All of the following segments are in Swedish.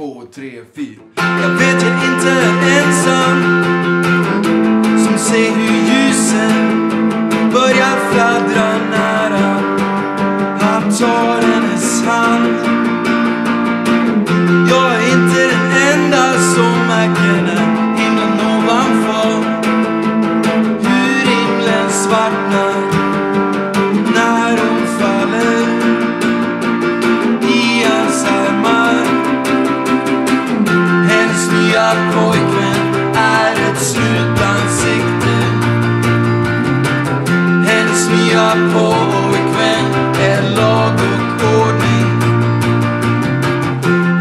1, 2, 3, 4. Jag vet jag inte är ensam som ser hur ljusen börjar fladdra nära. Han tar hennes hand. Jag är inte den enda som märker när himlen ovanför hur himlen svartnar när hon faller i hans armar. Hennes nya pojkvän är ett slutansikte. Hennes nya pojkvän är lag och ordning.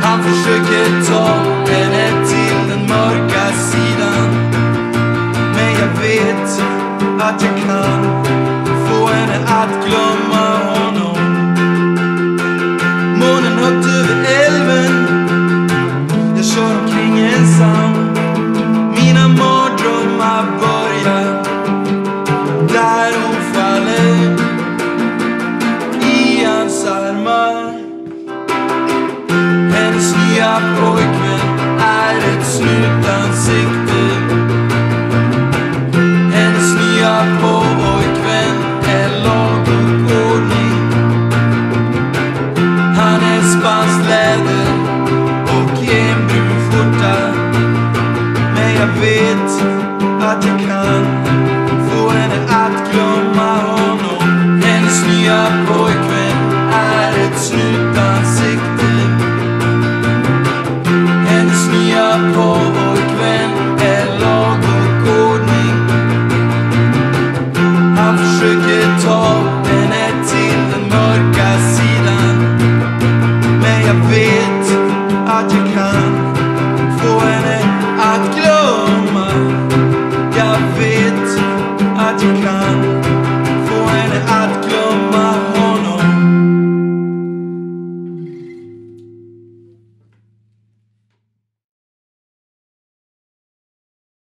Han försöker ta henne till den mörka sidan, men jag vet att jag kan.